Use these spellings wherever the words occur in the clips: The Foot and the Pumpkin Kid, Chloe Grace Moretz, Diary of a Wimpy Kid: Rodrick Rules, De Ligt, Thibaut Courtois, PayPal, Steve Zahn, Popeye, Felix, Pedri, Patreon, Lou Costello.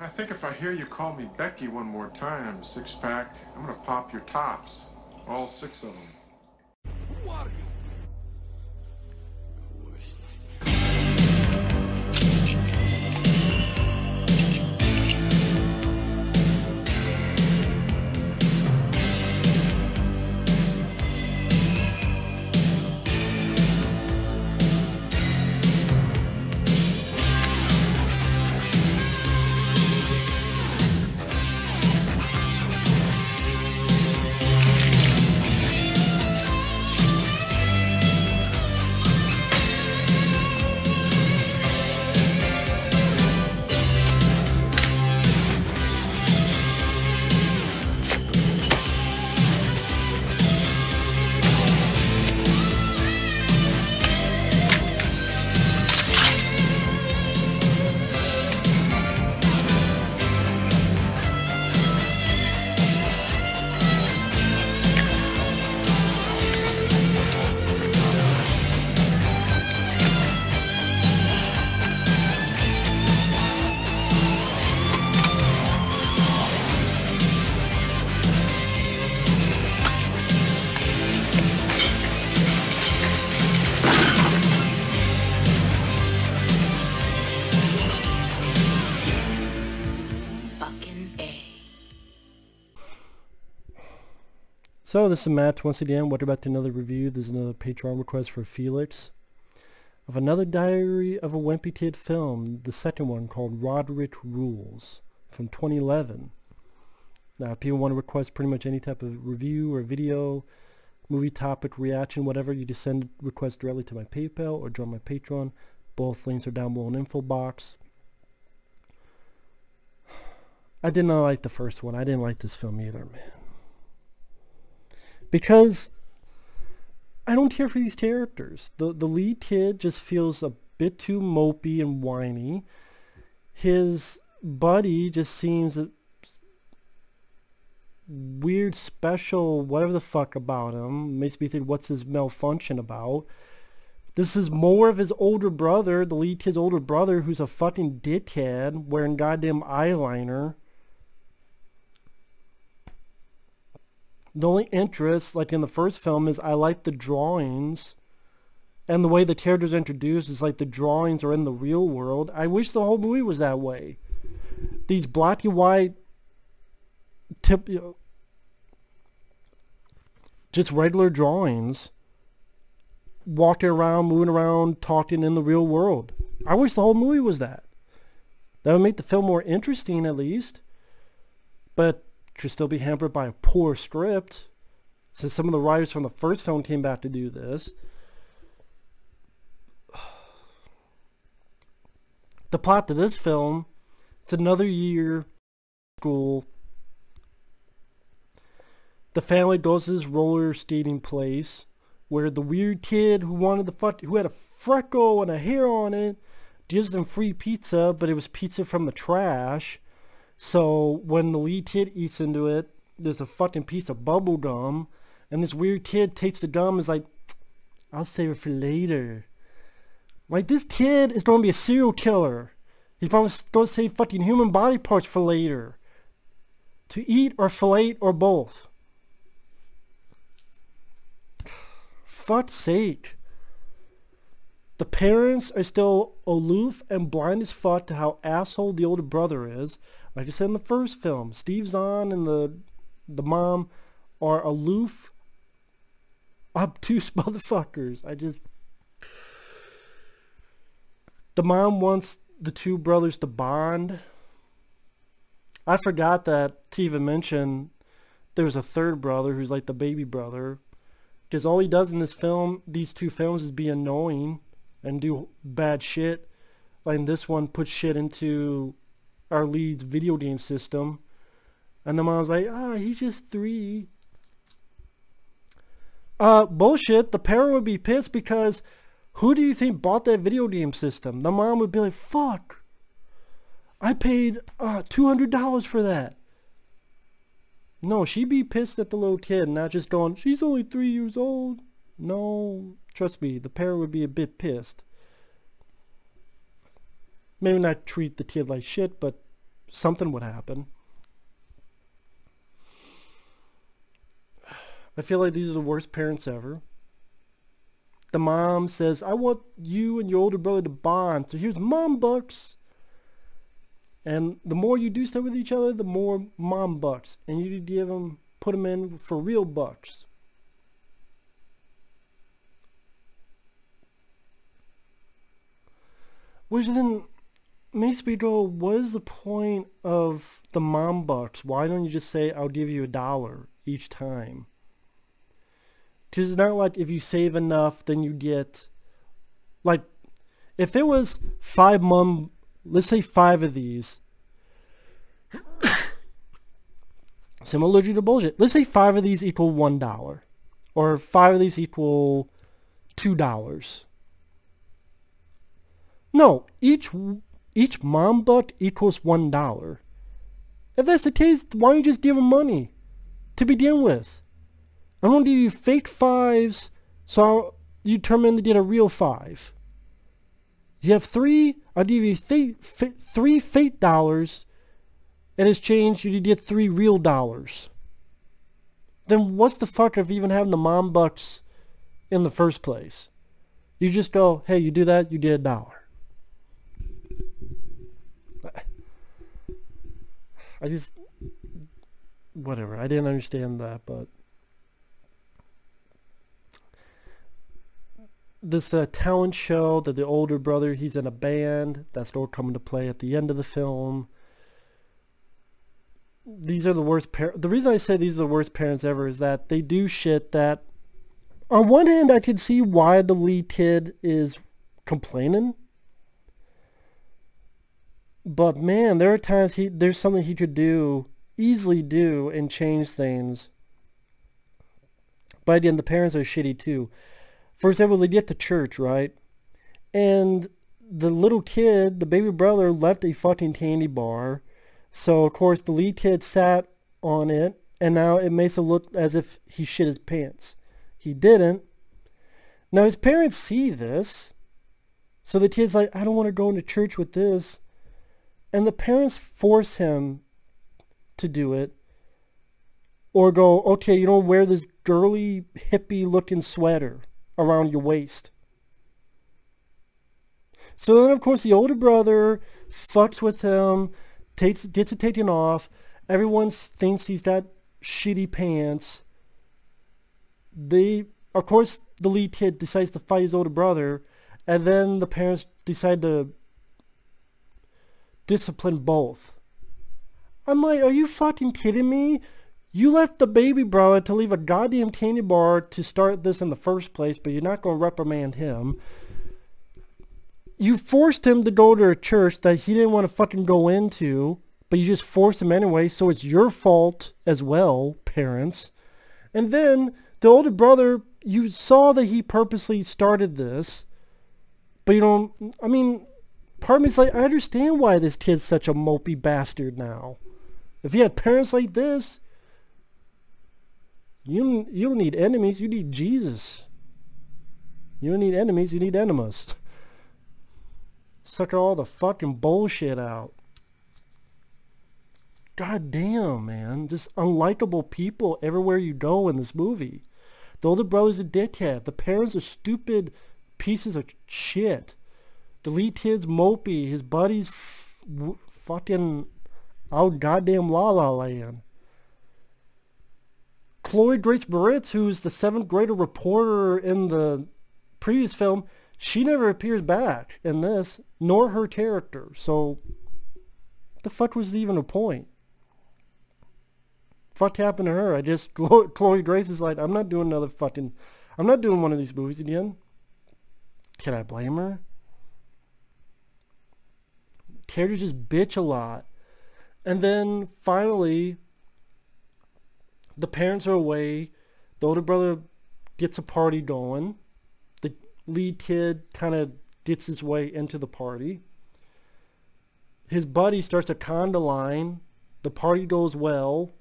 I think if I hear you call me Becky one more time, six-pack, I'm gonna pop your tops. All six of them. Who are you? So this is Matt once again. What about another review? There's another Patreon request for Felix of another Diary of a Wimpy Kid film, the second one called Rodrick Rules from 2011. Now if people want to request pretty much any type of review or video, movie topic, reaction, whatever, you just send requests directly to my PayPal or join my Patreon. Both links are down below in the info box. I did not like the first one. I didn't like this film either, man. Because I don't care for these characters. The lead kid just feels a bit too mopey and whiny. His buddy just seems a weird, special, whatever the fuck about him. Makes me think, what's his malfunction about? This is more of his older brother, the lead kid's older brother, who's a fucking dickhead wearing goddamn eyeliner. The only interest, like in the first film, is I like the drawings. And the way the characters are introduced is like the drawings are in the real world. I wish the whole movie was that way. These black and white, just regular drawings. Walking around, moving around, talking in the real world. I wish the whole movie was that. That would make the film more interesting at least. But should still be hampered by a poor script, since some of the writers from the first film came back to do this. The plot to this film, it's another year in school. The family goes to this roller skating place where the weird kid who had a freckle and a hair on it gives them free pizza, but it was pizza from the trash. So when the lead kid eats into it, there's a fucking piece of bubble gum, and this weird kid takes the gum and is like, I'll save it for later. Like, this kid is going to be a serial killer. He's probably going to save fucking human body parts for later. To eat or fillet or both. Fuck's sake. The parents are still aloof and blind as fuck to how asshole the older brother is. Like I said in the first film, Steve Zahn and the mom are aloof, obtuse motherfuckers. The mom wants the two brothers to bond. I forgot that to even mention there's a third brother who's like the baby brother. Because all he does in this film, these two films, is be annoying and do bad shit. Like this one puts shit into our lead's video game system, and the mom's like, he's just 3. Bullshit. The parent would be pissed, because who do you think bought that video game system? The mom would be like, fuck, I paid $200 for that. No, she'd be pissed at the little kid, not just going, she's only 3 years old. No, trust me, the parent would be a bit pissed. Maybe not treat the kid like shit, but something would happen. I feel like these are the worst parents ever. The mom says, I want you and your older brother to bond, so here's mom bucks. And the more you do stuff with each other, the more mom bucks. And you give them, put them in for real bucks. Which then makes me go, what is the point of the mom bucks? Why don't you just say, I'll give you $1 each time? Because it's not like if you save enough, then you get, like, if there was let's say 5 of these, similar to bullshit, let's say 5 of these equal $1, or 5 of these equal $2. No, each mom buck equals $1. If that's the case, why don't you just give them money to begin with? I'm going to give you fake 5s, so you turn them in to get a real 5. You have 3, I'll give you 3 fake dollars, and it's changed, you get 3 real dollars. Then what's the fuck of even having the mom bucks in the first place? You just go, hey, you do that, you get $1. I just, whatever, I didn't understand that, but. This talent show that the older brother, he's in a band, that's all coming to play at the end of the film. These are the worst parents. The reason I say these are the worst parents ever is that they do shit that, on one hand, I could see why the lead kid is complaining, but man, there are times there's something he could do, easily do, and change things. But again, the parents are shitty too. For example, they get to church, right? And the little kid, the baby brother, left a fucking candy bar. So, of course, the lead kid sat on it, and now it makes it look as if he shit his pants. He didn't. Now, his parents see this. So the kid's like, I don't want to go into church with this. And the parents force him to do it. Or go, okay, you don't wear this girly, hippie-looking sweater around your waist. So then, of course, the older brother fucks with him, gets it taken off. Everyone thinks he's got shitty pants. Of course, the lead kid decides to fight his older brother, and then the parents decide to discipline both. I'm like, are you fucking kidding me? You left the baby brother to leave a goddamn candy bar to start this in the first place, but you're not going to reprimand him. You forced him to go to a church that he didn't want to fucking go into, but you just forced him anyway, so it's your fault as well, parents. And then the older brother, you saw that he purposely started this, but you don't, I mean, part of me's like, I understand why this kid's such a mopey bastard now. If he had parents like this, you don't need enemies, you need Jesus. You don't need enemies, you need enemas. Suck all the fucking bullshit out. God damn, man. Just unlikable people everywhere you go in this movie. The older brother's a dickhead. The parents are stupid pieces of shit. The lead kid's mopey. His buddy's fucking out goddamn la la land. Chloe Grace Moretz, who's the 7th grader reporter in the previous film, she never appears back in this, nor her character. So, the fuck was even a point? Fuck happened to her. I just, Chloe Grace is like, I'm not doing another fucking, I'm not doing one of these movies again. Can I blame her? Characters just bitch a lot. And then, finally, the parents are away, the older brother gets a party going, the lead kid kind of gets his way into the party, his buddy starts a conga line, the party goes well,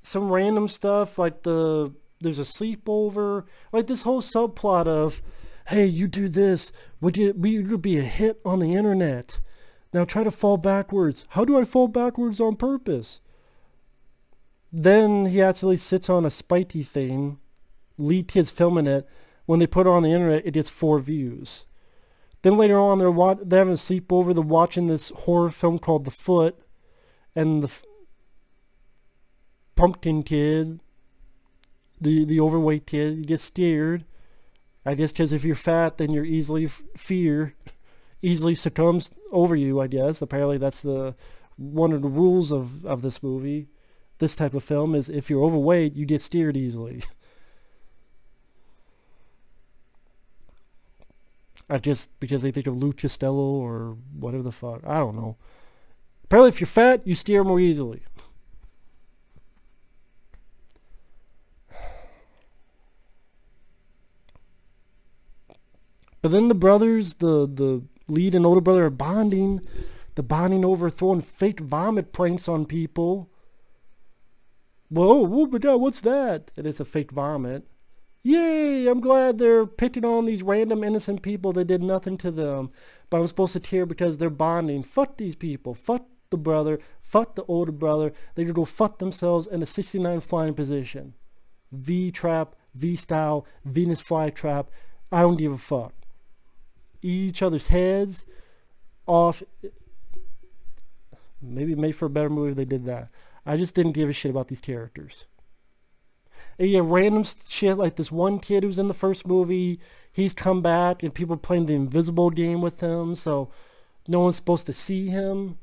some random stuff like there's a sleepover, like this whole subplot of, hey, you do this, would be a hit on the internet. Now try to fall backwards. How do I fall backwards on purpose? Then he actually sits on a spitey thing. Lead kids filming it. When they put it on the internet, it gets 4 views. Then later on, they're having a sleepover. They're watching this horror film called The Foot and the Pumpkin Kid. The overweight kid, you get scared. I guess because if you're fat, then you're easily easily succumbs over you, I guess. Apparently that's one of the rules of this movie. This type of film is if you're overweight, you get steered easily. I just because they think of Lou Costello or whatever the fuck. I don't know. Apparently if you're fat, you steer more easily. But then the brothers, the lead and older brother, are bonding. They're bonding over throwing fake vomit pranks on people. Whoa, oh my God, what's that? It is a fake vomit. Yay, I'm glad they're picking on these random innocent people that did nothing to them. But I'm supposed to tear because they're bonding. Fuck these people. Fuck the brother. Fuck the older brother. They could go fuck themselves in a 69 flying position. V-trap, V-style, Venus flytrap. I don't give a fuck. Each other's heads off. Maybe made for a better movie if they did that. I just didn't give a shit about these characters. And yeah, random shit like this one kid who's in the first movie, he's come back and people are playing the invisible game with him, so no one's supposed to see him.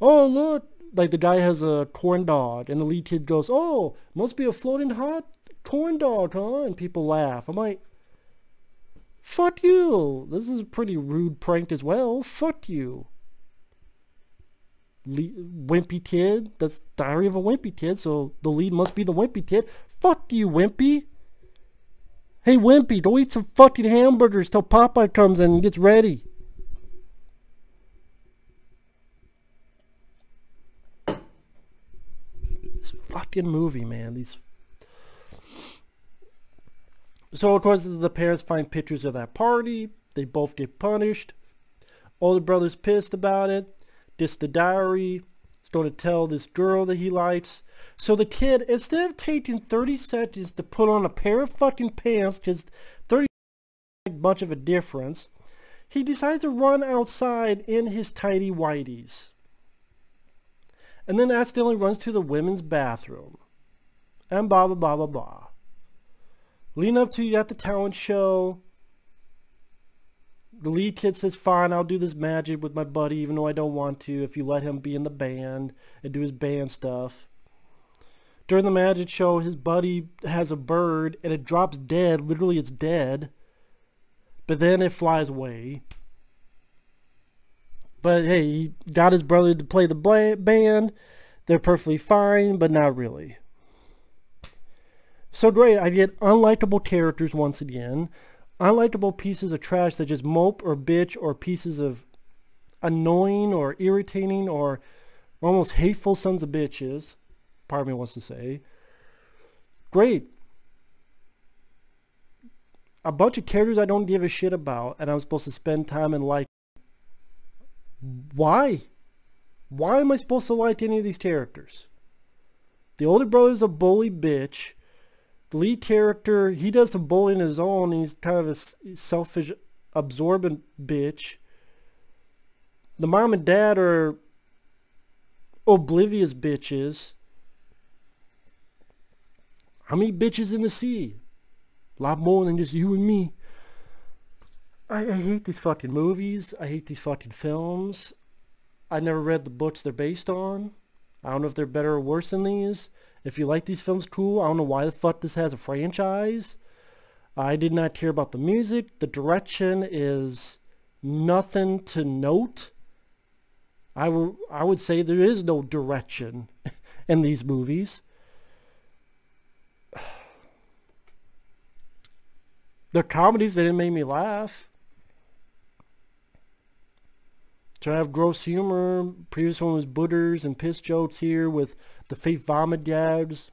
Oh look, like the guy has a corn dog and the lead kid goes, oh, must be a floating hot corn dog, huh? And people laugh. I'm like, fuck you. This is a pretty rude prank as well. Fuck you. Wimpy Kid. That's Diary of a Wimpy Kid. So the lead must be the Wimpy Kid. Fuck you, Wimpy. Hey, Wimpy, go eat some fucking hamburgers till Popeye comes in and gets ready. This fucking movie, man. These... So, of course, the parents find pictures of that party. They both get punished. Older brother's pissed about it. Gets the diary. He's going to tell this girl that he likes. So the kid, instead of taking 30 seconds to put on a pair of fucking pants, because 30 seconds make much of a difference, he decides to run outside in his tidy whities. And then accidentally runs to the women's bathroom. And blah, blah, blah, blah, blah. Lean up to you at the talent show. The lead kid says, fine, I'll do this magic with my buddy, even though I don't want to, if you let him be in the band and do his band stuff. During the magic show, his buddy has a bird and it drops dead. Literally, it's dead. But then it flies away. But hey, he got his brother to play the band. They're perfectly fine, but not really. So great, I get unlikable characters once again. Unlikable pieces of trash that just mope or bitch, or pieces of annoying or irritating or almost hateful sons of bitches. Pardon me, wants to say. Great. A bunch of characters I don't give a shit about and I'm supposed to spend time and like. Why? Why am I supposed to like any of these characters? The older brother's a bully bitch. The lead character, he does some bullying his own. He's kind of a selfish, absorbent bitch. The mom and dad are oblivious bitches. How many bitches in the sea? A lot more than just you and me. I hate these fucking movies. I hate these fucking films. I never read the books they're based on. I don't know if they're better or worse than these. If you like these films, cool. I don't know why the fuck this has a franchise. I did not care about the music. The direction is nothing to note. I would say there is no direction in these movies. They're comedies that didn't make me laugh. Try to have gross humor. Previous one was booters and piss jokes here with the fake vomit jabs.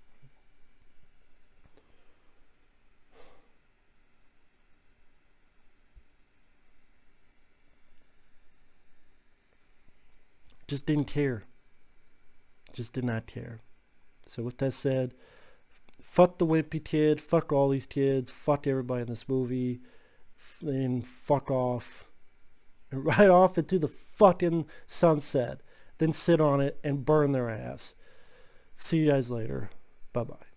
just didn't care. Just did not care. So with that said, fuck the Wimpy Kid, fuck all these kids, fuck everybody in this movie, and fuck off. And ride off into the fucking sunset, then sit on it and burn their ass. See you guys later. Bye-bye.